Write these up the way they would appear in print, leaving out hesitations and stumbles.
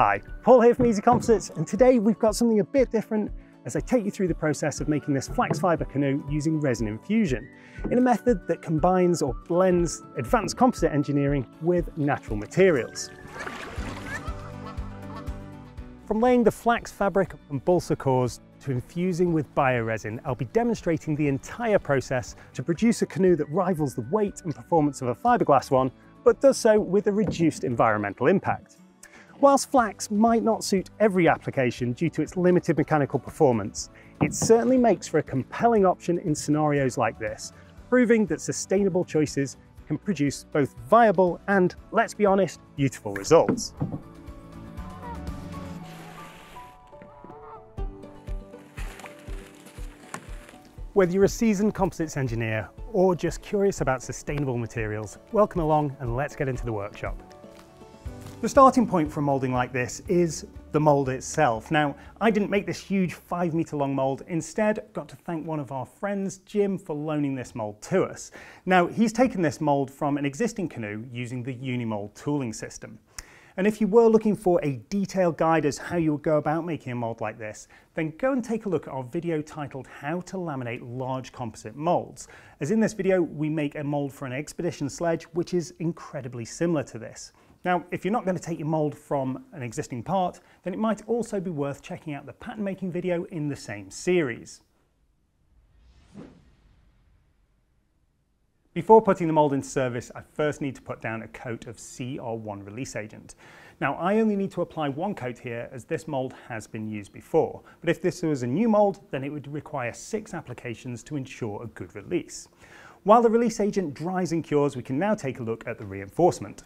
Hi, Paul here from Easy Composites, and today we've got something a bit different as I take you through the process of making this flax fibre canoe using resin infusion in a method that combines or blends advanced composite engineering with natural materials. From laying the flax fabric and balsa cores to infusing with bioresin, I'll be demonstrating the entire process to produce a canoe that rivals the weight and performance of a fiberglass one, but does so with a reduced environmental impact. Whilst flax might not suit every application due to its limited mechanical performance, it certainly makes for a compelling option in scenarios like this, proving that sustainable choices can produce both viable and, let's be honest, beautiful results. Whether you're a seasoned composites engineer or just curious about sustainable materials, welcome along and let's get into the workshop. The starting point for a moulding like this is the mould itself. Now, I didn't make this huge 5 metre long mould, instead got to thank one of our friends, Jim, for loaning this mould to us. Now, he's taken this mould from an existing canoe using the UniMold tooling system. And if you were looking for a detailed guide as how you would go about making a mould like this, then go and take a look at our video titled How to Laminate Large Composite Moulds. As in this video, we make a mould for an expedition sledge, which is incredibly similar to this. Now, if you're not going to take your mould from an existing part, then it might also be worth checking out the pattern making video in the same series. Before putting the mould into service, I first need to put down a coat of CR1 release agent. Now, I only need to apply one coat here as this mould has been used before, but if this was a new mould, then it would require 6 applications to ensure a good release. While the release agent dries and cures, we can now take a look at the reinforcement.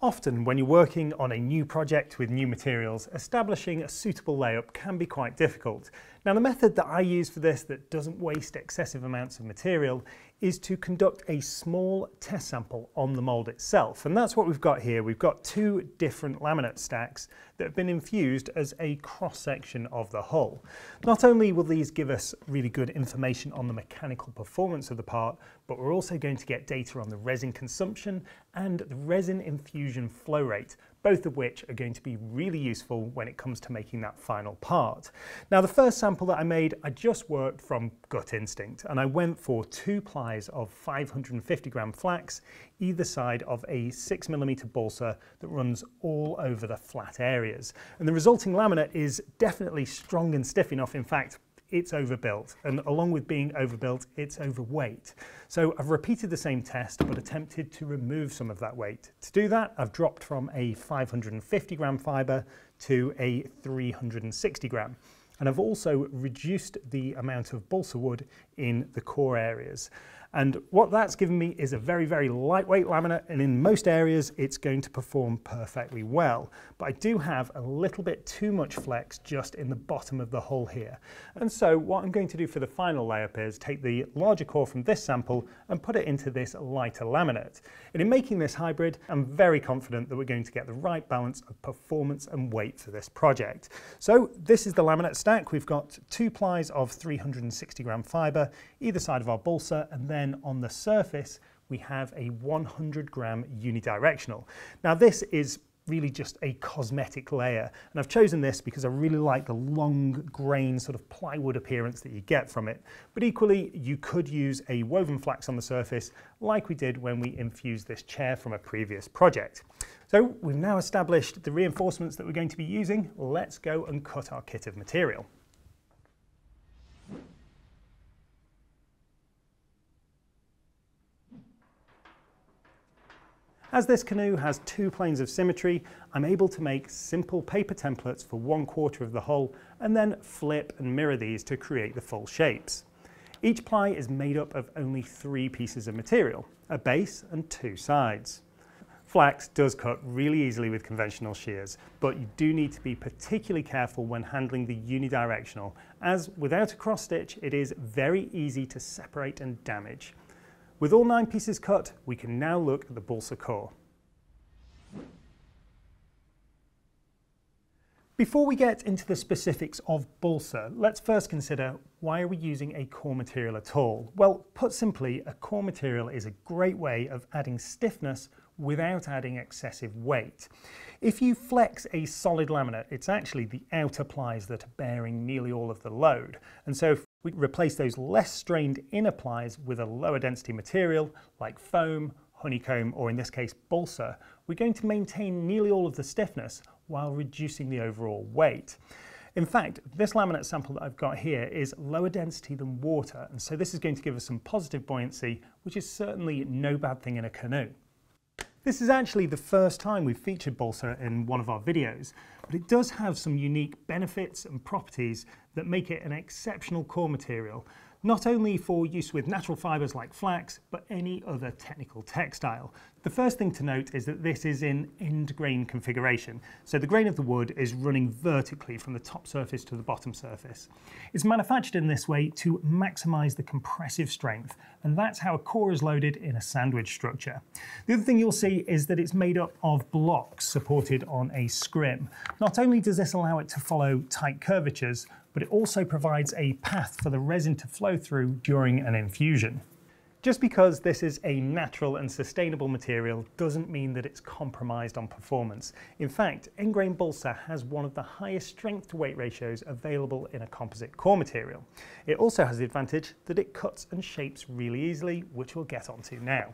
Often, when you're working on a new project with new materials, establishing a suitable layup can be quite difficult. Now, the method that I use for this that doesn't waste excessive amounts of material is to conduct a small test sample on the mould itself. And that's what we've got here. We've got 2 different laminate stacks that have been infused as a cross-section of the hull. Not only will these give us really good information on the mechanical performance of the part, but we're also going to get data on the resin consumption and the resin infusion flow rate, both of which are going to be really useful when it comes to making that final part. Now, the first sample that I made, I just worked from gut instinct, and I went for 2 plies of 550 gram flax, either side of a 6 millimetre balsa that runs all over the flat areas. And the resulting laminate is definitely strong and stiff enough. In fact, it's overbuilt, and along with being overbuilt, it's overweight. So I've repeated the same test but attempted to remove some of that weight. To do that, I've dropped from a 550 gram fibre to a 360 gram. And I've also reduced the amount of balsa wood in the core areas. And what that's given me is a very, very lightweight laminate, and in most areas it's going to perform perfectly well. But I do have a little bit too much flex just in the bottom of the hull here. And so what I'm going to do for the final layup is take the larger core from this sample and put it into this lighter laminate. And in making this hybrid, I'm very confident that we're going to get the right balance of performance and weight for this project. So this is the laminate stack. We've got 2 plies of 360 gram fibre, either side of our balsa, and then on the surface we have a 100 gram unidirectional. Now, this is really just a cosmetic layer, and I've chosen this because I really like the long grain sort of plywood appearance that you get from it. But equally, you could use a woven flax on the surface like we did when we infused this chair from a previous project. So we've now established the reinforcements that we're going to be using. Let's go and cut our kit of material. As this canoe has 2 planes of symmetry, I'm able to make simple paper templates for 1/4 of the hull and then flip and mirror these to create the full shapes. Each ply is made up of only 3 pieces of material, a base and 2 sides. Flax does cut really easily with conventional shears, but you do need to be particularly careful when handling the unidirectional, as without a cross stitch it is very easy to separate and damage. With all 9 pieces cut, we can now look at the balsa core. Before we get into the specifics of balsa, let's first consider why are we using a core material at all? Well, put simply, a core material is a great way of adding stiffness without adding excessive weight. If you flex a solid laminate, it's actually the outer plies that are bearing nearly all of the load. And so if we replace those less strained inner plies with a lower density material like foam, honeycomb, or in this case balsa, we're going to maintain nearly all of the stiffness while reducing the overall weight. In fact, this laminate sample that I've got here is lower density than water, and so this is going to give us some positive buoyancy, which is certainly no bad thing in a canoe. This is actually the first time we've featured balsa in one of our videos, but it does have some unique benefits and properties that make it an exceptional core material, not only for use with natural fibres like flax, but any other technical textile. The first thing to note is that this is in end grain configuration, so the grain of the wood is running vertically from the top surface to the bottom surface. It's manufactured in this way to maximise the compressive strength, and that's how a core is loaded in a sandwich structure. The other thing you'll see is that it's made up of blocks supported on a scrim. Not only does this allow it to follow tight curvatures, but it also provides a path for the resin to flow through during an infusion. Just because this is a natural and sustainable material doesn't mean that it's compromised on performance. In fact, end-grain balsa has one of the highest strength-to-weight ratios available in a composite core material. It also has the advantage that it cuts and shapes really easily, which we'll get onto now.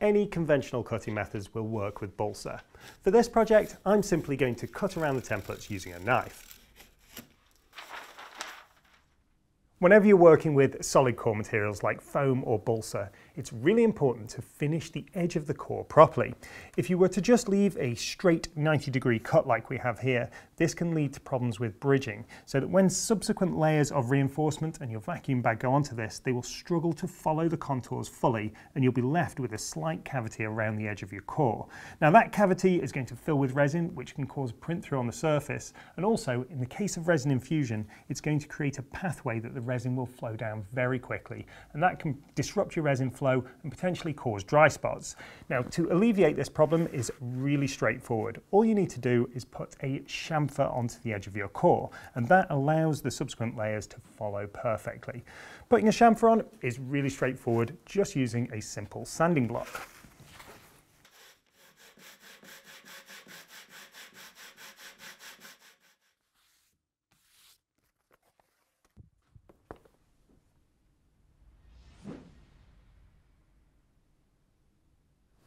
Any conventional cutting methods will work with balsa. For this project, I'm simply going to cut around the templates using a knife. Whenever you're working with solid core materials like foam or balsa, it's really important to finish the edge of the core properly. If you were to just leave a straight 90-degree cut like we have here, this can lead to problems with bridging, so that when subsequent layers of reinforcement and your vacuum bag go onto this, they will struggle to follow the contours fully, and you'll be left with a slight cavity around the edge of your core. Now that cavity is going to fill with resin, which can cause print through on the surface, and also, in the case of resin infusion, it's going to create a pathway that the resin will flow down very quickly, and that can disrupt your resin flow and potentially cause dry spots. Now, to alleviate this problem is really straightforward. All you need to do is put a chamfer onto the edge of your core, and that allows the subsequent layers to follow perfectly. Putting a chamfer on is really straightforward, just using a simple sanding block.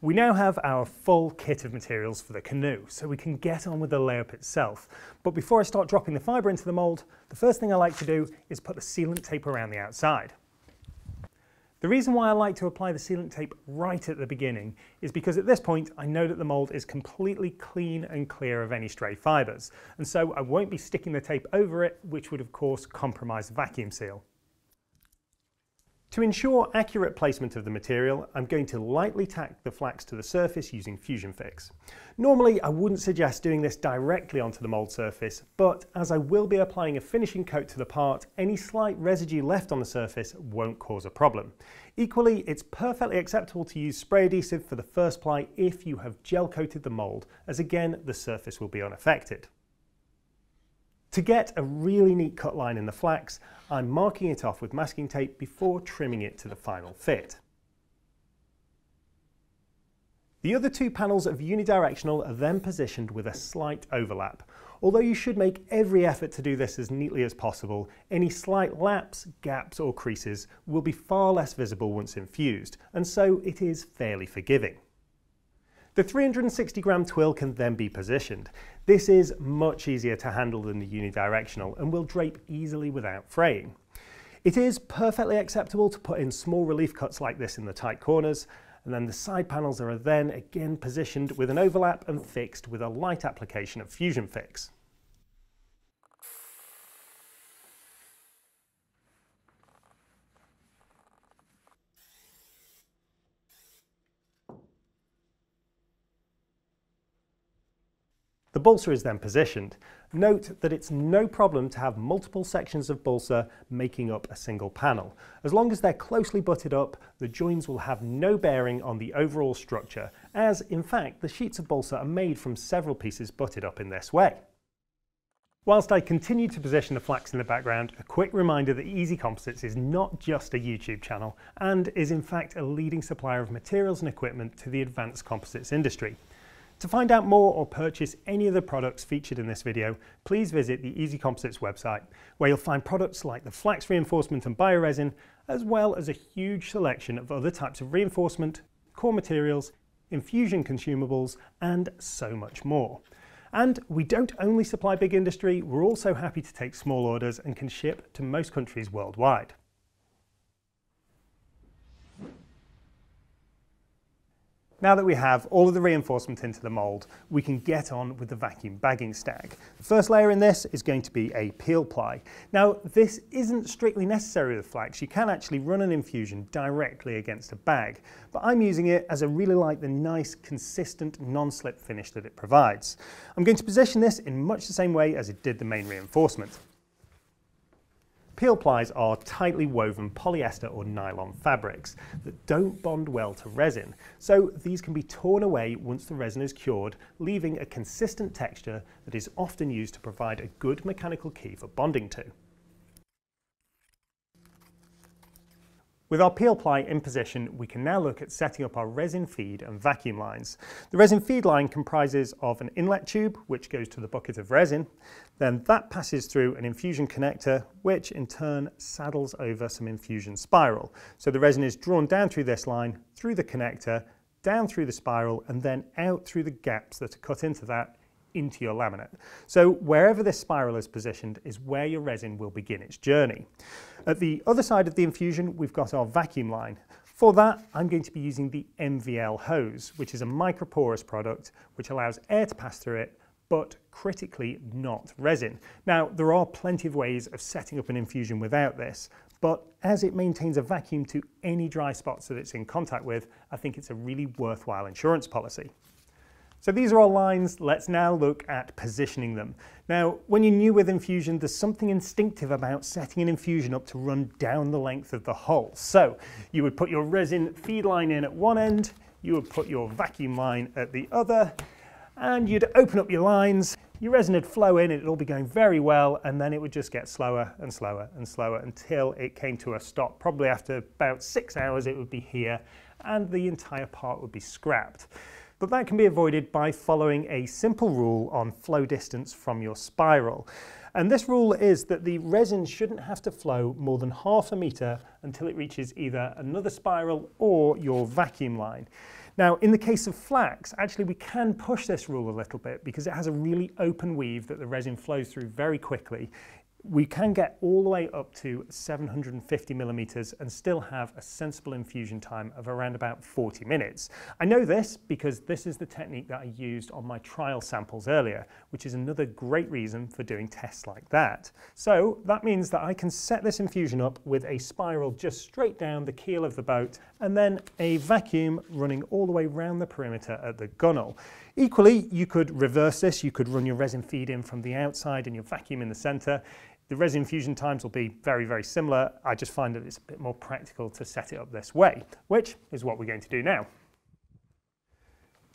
We now have our full kit of materials for the canoe, so we can get on with the layup itself. But before I start dropping the fibre into the mould, the first thing I like to do is put the sealant tape around the outside. The reason why I like to apply the sealant tape right at the beginning is because at this point I know that the mould is completely clean and clear of any stray fibres, and so I won't be sticking the tape over it, which would of course compromise the vacuum seal. To ensure accurate placement of the material, I'm going to lightly tack the flax to the surface using FusionFix. Normally, I wouldn't suggest doing this directly onto the mould surface, but as I will be applying a finishing coat to the part, any slight residue left on the surface won't cause a problem. Equally, it's perfectly acceptable to use spray adhesive for the first ply if you have gel coated the mould, as again, the surface will be unaffected. To get a really neat cut line in the flax, I'm marking it off with masking tape before trimming it to the final fit. The other two panels of unidirectional are then positioned with a slight overlap. Although you should make every effort to do this as neatly as possible, any slight laps, gaps or creases will be far less visible once infused, and so it is fairly forgiving. The 360-gram twill can then be positioned. This is much easier to handle than the unidirectional and will drape easily without fraying. It is perfectly acceptable to put in small relief cuts like this in the tight corners, and then the side panels are then again positioned with an overlap and fixed with a light application of FusionFix. The balsa is then positioned. Note that it's no problem to have multiple sections of balsa making up a single panel. As long as they're closely butted up, the joins will have no bearing on the overall structure, as in fact the sheets of balsa are made from several pieces butted up in this way. Whilst I continue to position the flax in the background, a quick reminder that Easy Composites is not just a YouTube channel and is in fact a leading supplier of materials and equipment to the advanced composites industry. To find out more or purchase any of the products featured in this video, please visit the Easy Composites website, where you'll find products like the flax reinforcement and bioresin, as well as a huge selection of other types of reinforcement, core materials, infusion consumables, and so much more. And we don't only supply big industry, we're also happy to take small orders and can ship to most countries worldwide. Now that we have all of the reinforcement into the mould, we can get on with the vacuum bagging stack. The first layer in this is going to be a peel ply. Now this isn't strictly necessary with flax, you can actually run an infusion directly against a bag, but I'm using it as I really like the nice, consistent, non-slip finish that it provides. I'm going to position this in much the same way as it did the main reinforcement. Peel plies are tightly woven polyester or nylon fabrics that don't bond well to resin, so these can be torn away once the resin is cured, leaving a consistent texture that is often used to provide a good mechanical key for bonding to. With our peel ply in position, we can now look at setting up our resin feed and vacuum lines. The resin feed line comprises of an inlet tube, which goes to the bucket of resin, then that passes through an infusion connector, which in turn saddles over some infusion spiral. So the resin is drawn down through this line, through the connector, down through the spiral, and then out through the gaps that are cut into that into your laminate. So wherever this spiral is positioned is where your resin will begin its journey. At the other side of the infusion, we've got our vacuum line. For that, I'm going to be using the MVL hose, which is a microporous product which allows air to pass through it, but critically not resin. Now, there are plenty of ways of setting up an infusion without this, but as it maintains a vacuum to any dry spots that it's in contact with, I think it's a really worthwhile insurance policy. So these are our lines, let's now look at positioning them. Now, when you're new with infusion, there's something instinctive about setting an infusion up to run down the length of the hull. So you would put your resin feed line in at one end, you would put your vacuum line at the other, and you'd open up your lines, your resin would flow in, it'd all be going very well, and then it would just get slower and slower and slower until it came to a stop. Probably after about 6 hours it would be here, and the entire part would be scrapped. But that can be avoided by following a simple rule on flow distance from your spiral. And this rule is that the resin shouldn't have to flow more than half a metre until it reaches either another spiral or your vacuum line. Now, in the case of flax, actually we can push this rule a little bit because it has a really open weave that the resin flows through very quickly. We can get all the way up to 750 millimeters and still have a sensible infusion time of around about 40 minutes. I know this because this is the technique that I used on my trial samples earlier, which is another great reason for doing tests like that. So that means that I can set this infusion up with a spiral just straight down the keel of the boat and then a vacuum running all the way round the perimeter at the gunwale. Equally, you could reverse this, you could run your resin feed in from the outside and your vacuum in the center. The resin infusion times will be very, very similar. I just find that it's a bit more practical to set it up this way, which is what we're going to do now.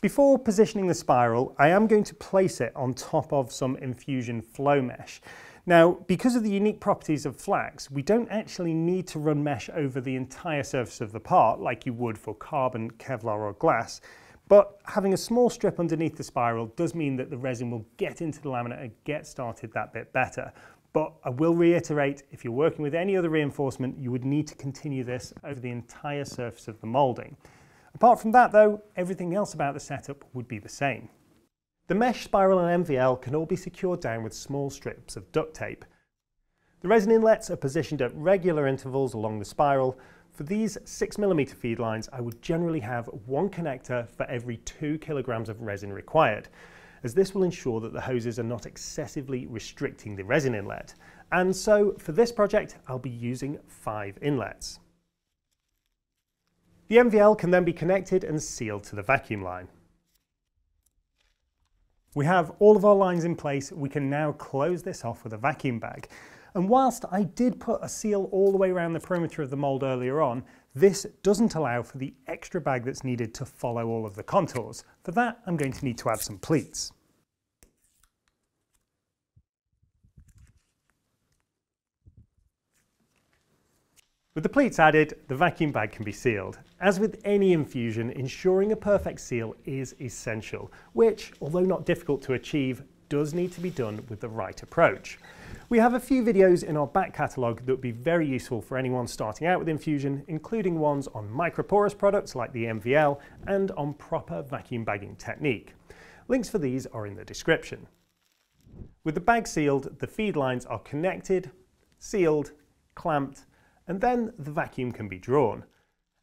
Before positioning the spiral, I am going to place it on top of some infusion flow mesh. Now, because of the unique properties of flax, we don't actually need to run mesh over the entire surface of the part like you would for carbon, Kevlar or glass. But having a small strip underneath the spiral does mean that the resin will get into the laminate and get started that bit better. But I will reiterate, if you're working with any other reinforcement, you would need to continue this over the entire surface of the moulding. Apart from that though, everything else about the setup would be the same. The mesh, spiral and MVL can all be secured down with small strips of duct tape. The resin inlets are positioned at regular intervals along the spiral. For these 6 mm feed lines, I would generally have one connector for every 2 kilograms of resin required, as this will ensure that the hoses are not excessively restricting the resin inlet. And so for this project, I'll be using 5 inlets. The MVL can then be connected and sealed to the vacuum line. We have all of our lines in place. We can now close this off with a vacuum bag. And whilst I did put a seal all the way around the perimeter of the mould earlier on, this doesn't allow for the extra bag that's needed to follow all of the contours. For that, I'm going to need to add some pleats. With the plates added, the vacuum bag can be sealed. As with any infusion, ensuring a perfect seal is essential, which, although not difficult to achieve, does need to be done with the right approach. We have a few videos in our back catalogue that would be very useful for anyone starting out with infusion, including ones on microporous products like the MVL and on proper vacuum bagging technique. Links for these are in the description. With the bag sealed, the feed lines are connected, sealed, clamped, and then the vacuum can be drawn.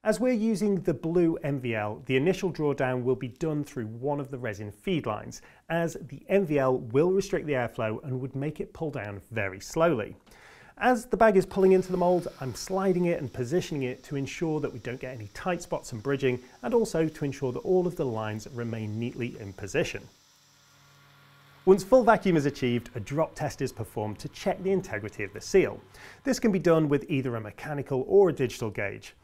As we're using the blue MVL, the initial drawdown will be done through one of the resin feed lines, as the MVL will restrict the airflow and would make it pull down very slowly. As the bag is pulling into the mould, I'm sliding it and positioning it to ensure that we don't get any tight spots and bridging, and also to ensure that all of the lines remain neatly in position. Once full vacuum is achieved, a drop test is performed to check the integrity of the seal. This can be done with either a mechanical or a digital gauge.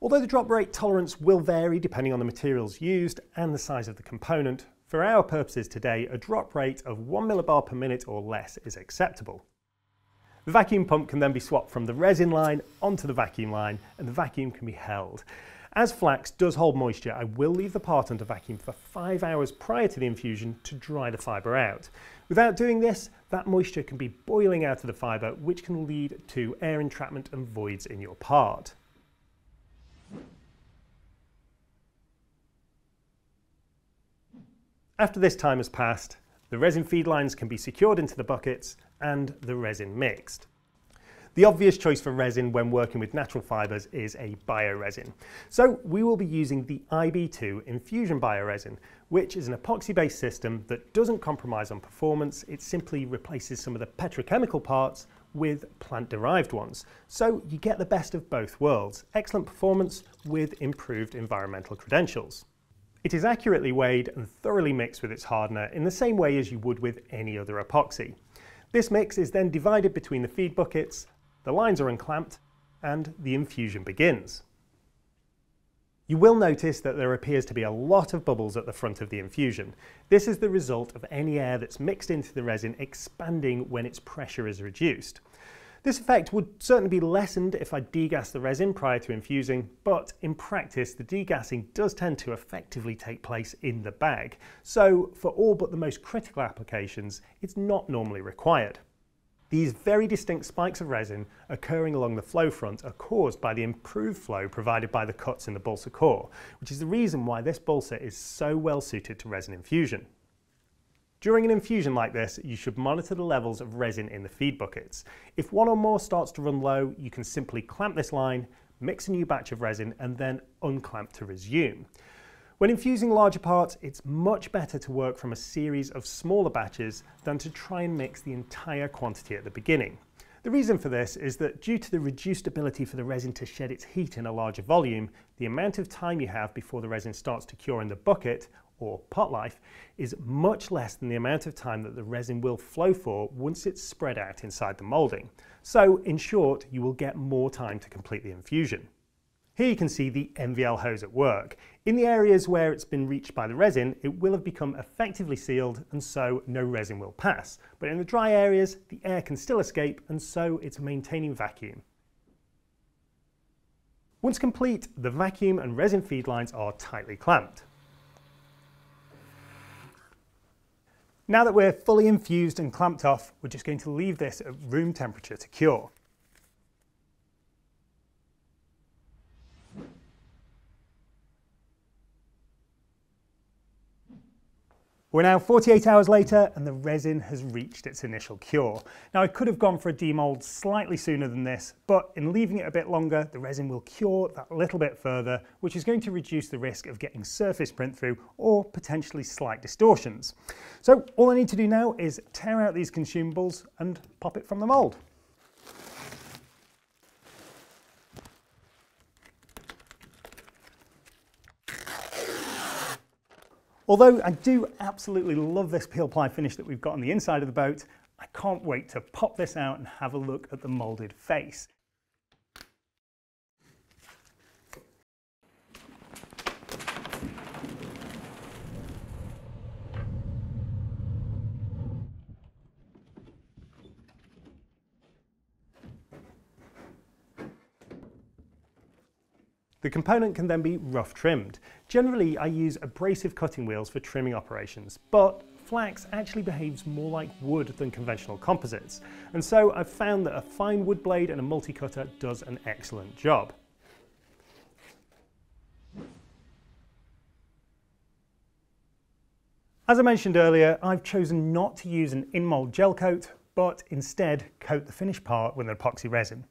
Although the drop rate tolerance will vary depending on the materials used and the size of the component, for our purposes today, a drop rate of 1 millibar per minute or less is acceptable. The vacuum pump can then be swapped from the resin line onto the vacuum line, and the vacuum can be held. As flax does hold moisture, I will leave the part under vacuum for 5 hours prior to the infusion to dry the fibre out. Without doing this, that moisture can be boiling out of the fibre, which can lead to air entrapment and voids in your part. After this time has passed, the resin feed lines can be secured into the buckets and the resin mixed. The obvious choice for resin when working with natural fibres is a bioresin. So we will be using the IB2 Infusion Bioresin, which is an epoxy-based system that doesn't compromise on performance. It simply replaces some of the petrochemical parts with plant-derived ones. So you get the best of both worlds, excellent performance with improved environmental credentials. It is accurately weighed and thoroughly mixed with its hardener in the same way as you would with any other epoxy. This mix is then divided between the feed buckets, the lines are unclamped, and the infusion begins. You will notice that there appears to be a lot of bubbles at the front of the infusion. This is the result of any air that's mixed into the resin expanding when its pressure is reduced. This effect would certainly be lessened if I degas the resin prior to infusing, but in practice the degassing does tend to effectively take place in the bag, so for all but the most critical applications it's not normally required. These very distinct spikes of resin occurring along the flow front are caused by the improved flow provided by the cuts in the balsa core, which is the reason why this balsa is so well suited to resin infusion. During an infusion like this, you should monitor the levels of resin in the feed buckets. If one or more starts to run low, you can simply clamp this line, mix a new batch of resin, and then unclamp to resume. When infusing larger parts, it's much better to work from a series of smaller batches than to try and mix the entire quantity at the beginning. The reason for this is that due to the reduced ability for the resin to shed its heat in a larger volume, the amount of time you have before the resin starts to cure in the bucket or pot life is much less than the amount of time that the resin will flow for once it's spread out inside the moulding. So in short, you will get more time to complete the infusion. Here you can see the MVL hose at work. In the areas where it's been reached by the resin, it will have become effectively sealed and so no resin will pass. But in the dry areas, the air can still escape and so it's maintaining vacuum. Once complete, the vacuum and resin feed lines are tightly clamped. Now that we're fully infused and clamped off, we're just going to leave this at room temperature to cure. We're now 48 hours later and the resin has reached its initial cure. Now I could have gone for a demold slightly sooner than this, but in leaving it a bit longer, the resin will cure that little bit further, which is going to reduce the risk of getting surface print through or potentially slight distortions. So all I need to do now is tear out these consumables and pop it from the mould. Although I do absolutely love this peel ply finish that we've got on the inside of the boat, I can't wait to pop this out and have a look at the moulded face. The component can then be rough trimmed. Generally, I use abrasive cutting wheels for trimming operations, but flax actually behaves more like wood than conventional composites, and so I've found that a fine wood blade and a multi-cutter does an excellent job. As I mentioned earlier, I've chosen not to use an in-mold gel coat, but instead coat the finished part with an epoxy resin.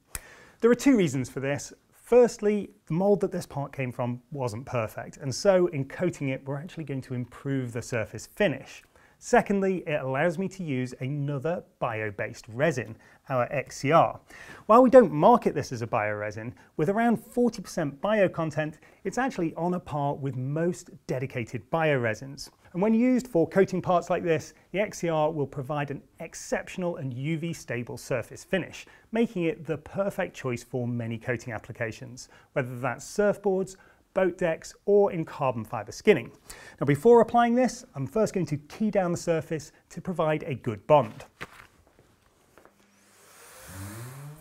There are two reasons for this. Firstly, the mold that this part came from wasn't perfect, and so in coating it, we're actually going to improve the surface finish. Secondly, it allows me to use another bio-based resin, our XCR. While we don't market this as a bioresin, with around 40% bio content, it's actually on a par with most dedicated bioresins. And when used for coating parts like this, the XCR will provide an exceptional and UV-stable surface finish, making it the perfect choice for many coating applications, whether that's surfboards, boat decks, or in carbon fiber skinning. Now, before applying this, I'm first going to key down the surface to provide a good bond.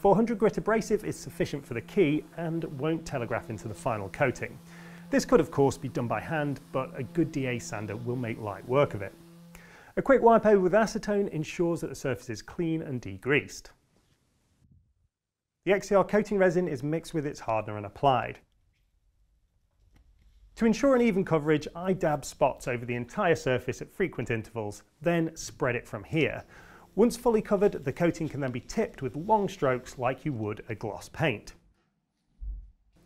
400 grit abrasive is sufficient for the key and won't telegraph into the final coating. This could of course be done by hand, but a good DA sander will make light work of it. A quick wipe over with acetone ensures that the surface is clean and degreased. The XCR coating resin is mixed with its hardener and applied. To ensure an even coverage, I dab spots over the entire surface at frequent intervals, then spread it from here. Once fully covered, the coating can then be tipped with long strokes like you would a gloss paint.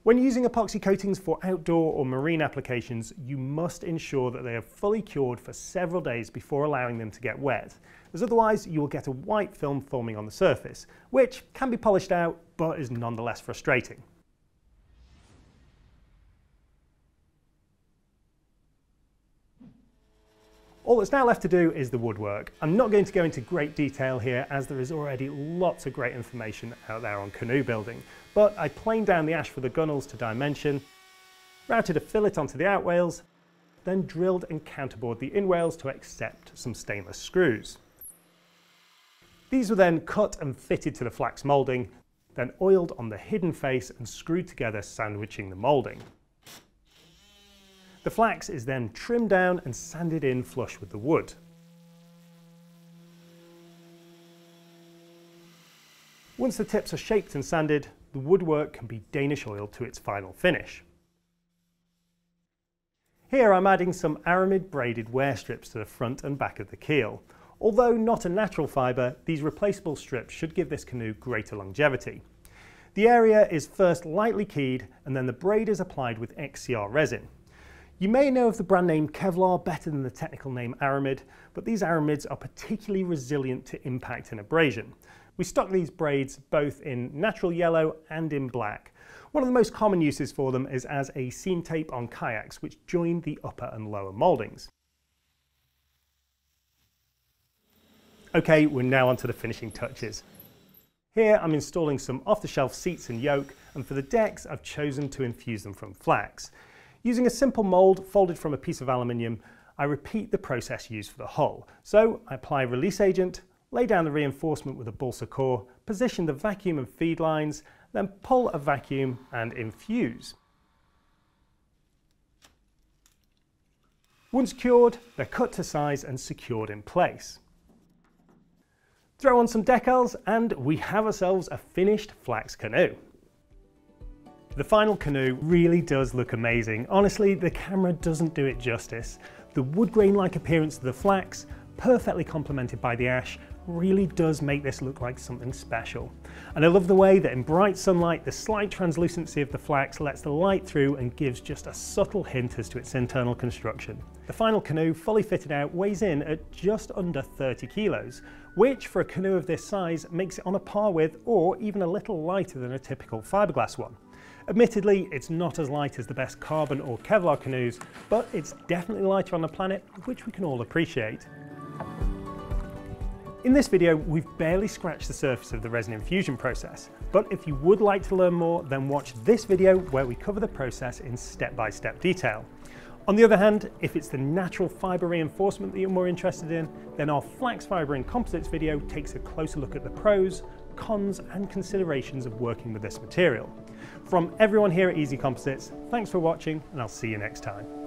When using epoxy coatings for outdoor or marine applications, you must ensure that they are fully cured for several days before allowing them to get wet, as otherwise you will get a white film forming on the surface, which can be polished out but is nonetheless frustrating. All that's now left to do is the woodwork. I'm not going to go into great detail here as there is already lots of great information out there on canoe building, but I planed down the ash for the gunwales to dimension, routed a fillet onto the out whales, then drilled and counterbored the in whales to accept some stainless screws. These were then cut and fitted to the flax moulding, then oiled on the hidden face and screwed together, sandwiching the moulding. The flax is then trimmed down and sanded in flush with the wood. Once the tips are shaped and sanded, the woodwork can be Danish oiled to its final finish. Here I'm adding some aramid braided wear strips to the front and back of the keel. Although not a natural fibre, these replaceable strips should give this canoe greater longevity. The area is first lightly keyed and then the braid is applied with XCR resin. You may know of the brand name Kevlar better than the technical name aramid, but these aramids are particularly resilient to impact and abrasion. We stock these braids both in natural yellow and in black. One of the most common uses for them is as a seam tape on kayaks, which join the upper and lower mouldings. Okay, we're now onto the finishing touches. Here I'm installing some off-the-shelf seats and yoke, and for the decks I've chosen to infuse them from flax. Using a simple mould folded from a piece of aluminium, I repeat the process used for the hull. So I apply release agent, lay down the reinforcement with a balsa core, position the vacuum and feed lines, then pull a vacuum and infuse. Once cured, they're cut to size and secured in place. Throw on some decals and we have ourselves a finished flax canoe. The final canoe really does look amazing. Honestly, the camera doesn't do it justice. The wood grain-like appearance of the flax, perfectly complemented by the ash, really does make this look like something special. And I love the way that in bright sunlight, the slight translucency of the flax lets the light through and gives just a subtle hint as to its internal construction. The final canoe, fully fitted out, weighs in at just under 30 kilos, which for a canoe of this size makes it on a par with, or even a little lighter than a typical fiberglass one. Admittedly, it's not as light as the best carbon or Kevlar canoes, but it's definitely lighter on the planet, which we can all appreciate. In this video, we've barely scratched the surface of the resin infusion process, but if you would like to learn more, then watch this video where we cover the process in step-by-step detail. On the other hand, if it's the natural fibre reinforcement that you're more interested in, then our flax fibre and composites video takes a closer look at the pros, cons and considerations of working with this material. From everyone here at Easy Composites, thanks for watching, and I'll see you next time.